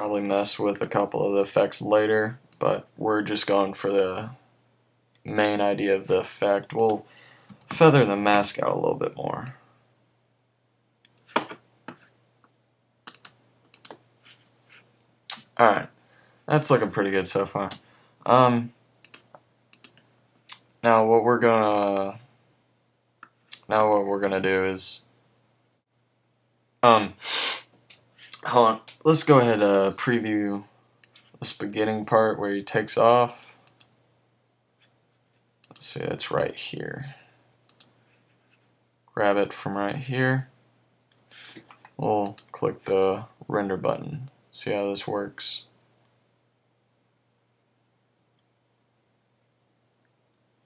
Probably mess with a couple of the effects later, but we're just going for the main idea of the effect. We'll feather the mask out a little bit more. Alright, that's looking pretty good so far. Now what we're gonna do is hold on, let's go ahead and preview this beginning part where he takes off. Let's see, that's right here. Grab it from right here. We'll click the render button. See how this works.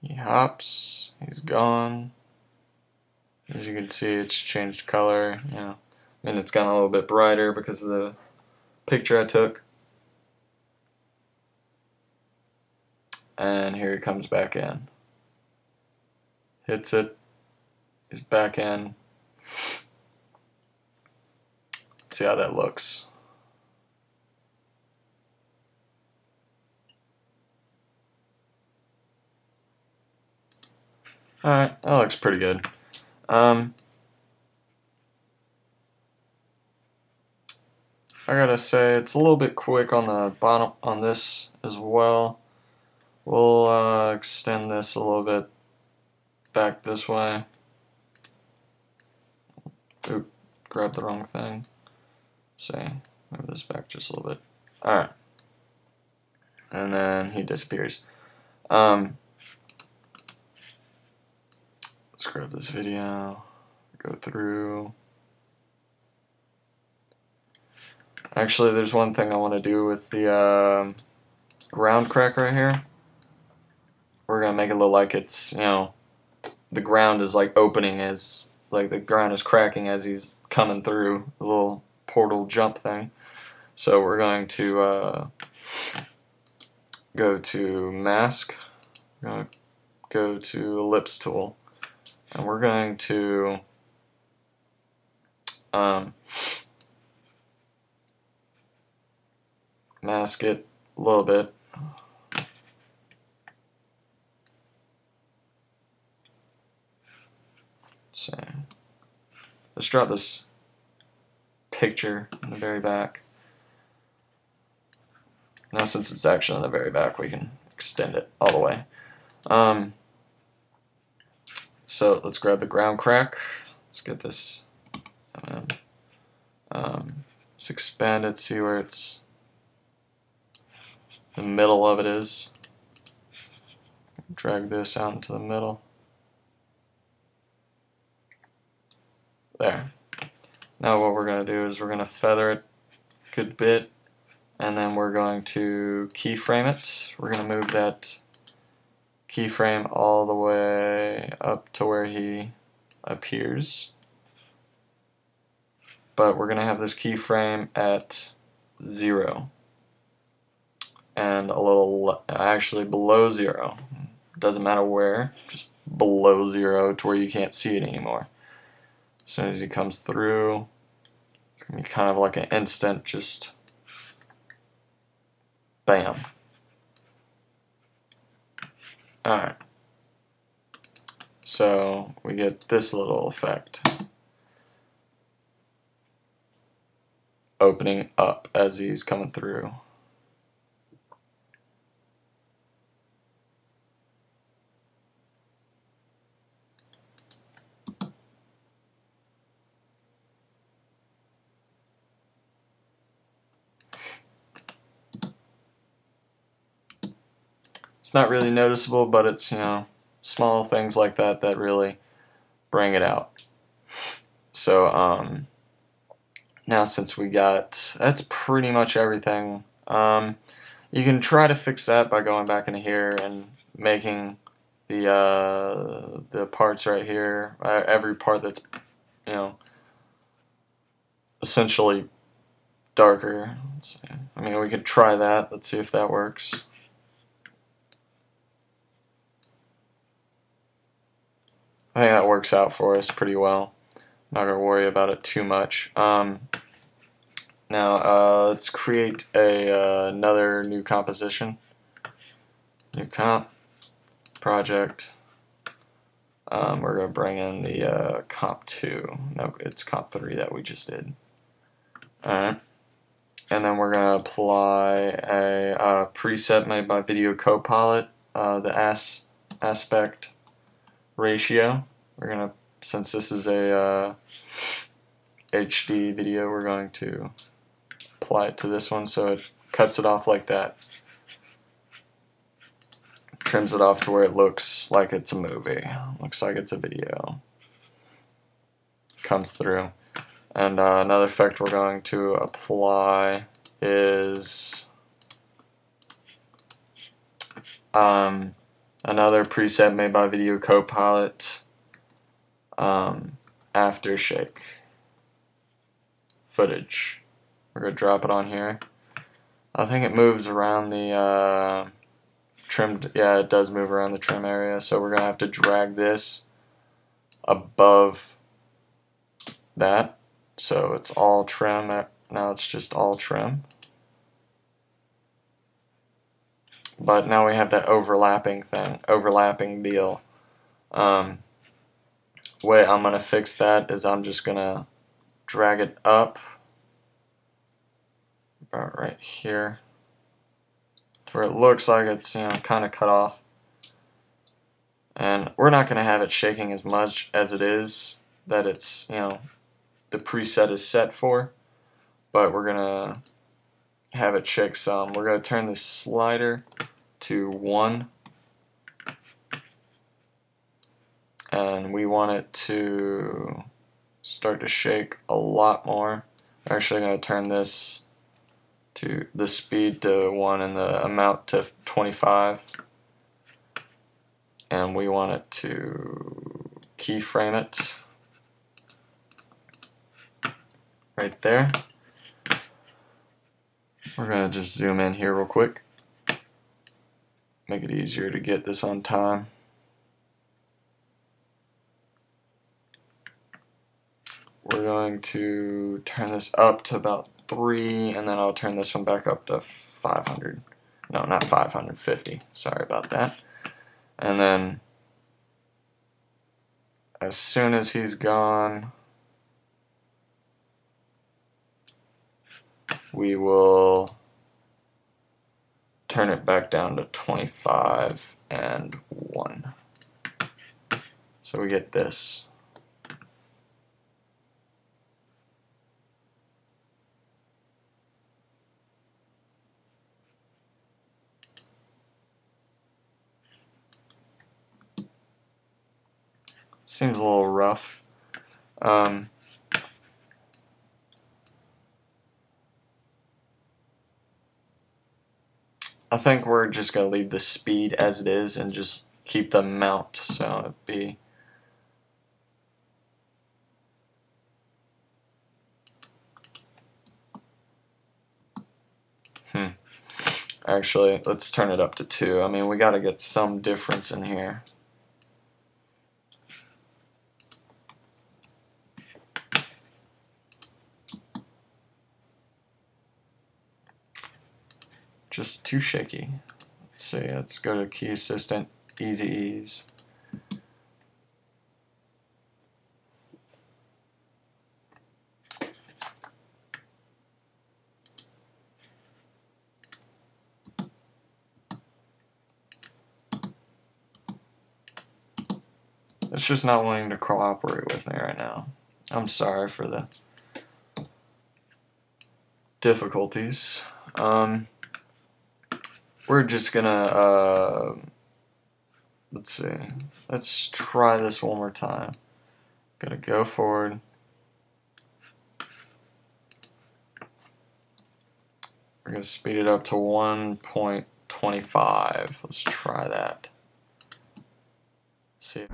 He hops, he's gone. As you can see, it's changed color, you know, and it's gotten a little bit brighter because of the picture I took. And here he comes back in. Hits it. He's back in. Let's see how that looks. Alright, that looks pretty good. I gotta say, it's a little bit quick on the bottom on this as well. We'll extend this a little bit back this way. Oop, grabbed the wrong thing. Let's see, move this back just a little bit. Alright. And then he disappears. Let's grab this video, go through. Actually, there's one thing I want to do with the ground crack right here. We're gonna make it look like it's, you know, the ground is like opening as, like the ground is cracking as he's coming through the little portal jump thing. So we're going to go to mask, we're gonna go to ellipse tool, and we're going to mask it a little bit. So let's drop this picture in the very back. Now since it's actually in the very back, we can extend it all the way. So let's grab the ground crack. Let's get this let's expand it, see where it's the middle of it is. Drag this out into the middle. There. Now what we're going to do is we're going to feather it a good bit, and then we're going to keyframe it. We're going to move that keyframe all the way up to where he appears. But we're going to have this keyframe at 0. And a little, actually below 0. Doesn't matter where, just below 0 to where you can't see it anymore. As soon as he comes through, it's going to be kind of like an instant, just bam. Alright. So we get this little effect. Opening up as he's coming through. Not really noticeable, but it's, you know, small things like that that really bring it out. So now since we got, that's pretty much everything. You can try to fix that by going back into here and making the parts right here, every part that's, you know, essentially darker. Let's see. I mean, we could try that. Let's see if that works. I think that works out for us pretty well. Not gonna worry about it too much. Now let's create another new composition. New comp, project. We're going to bring in the comp 2. No, it's comp 3 that we just did. Alright. And then we're going to apply a preset made by Video Copilot, the aspect ratio. We're going to, since this is a HD video, we're going to apply it to this one so it cuts it off like that. Trims it off to where it looks like it's a movie, looks like it's a video, comes through. And another effect we're going to apply is another preset made by Video Copilot, aftershake footage. We're going to drop it on here. I think it moves around the trimmed, yeah, it does move around the trim area, so we're going to have to drag this above that, so it's all trim, now it's just all trim. But now we have that overlapping thing, overlapping deal. Way I'm going to fix that is I'm just going to drag it up, about right here, where it looks like it's, you know, kind of cut off, and we're not going to have it shaking as much as it is that it's, you know, the preset is set for, but we're gonna have it shake some. We're gonna turn this slider to 1, and we want it to start to shake a lot more. We're actually gonna turn this to the speed to 1 and the amount to 25, and we want it to keyframe it right there. We're gonna just zoom in here real quick, make it easier to get this on time. We're going to turn this up to about 3, and then I'll turn this one back up to 500. No, not 550. Sorry about that. And then as soon as he's gone, we will turn it back down to 25 and 1. So we get this. Seems a little rough. I think we're just going to leave the speed as it is and just keep the amount. So it'd be Actually, let's turn it up to 2. I mean, we got to get some difference in here. Just too shaky. Let's see, let's go to Key Assistant, Easy Ease. It's just not wanting to cooperate with me right now. I'm sorry for the difficulties. We're just gonna, let's see, let's try this one more time. Gonna go forward. We're gonna speed it up to 1.25. Let's try that. See.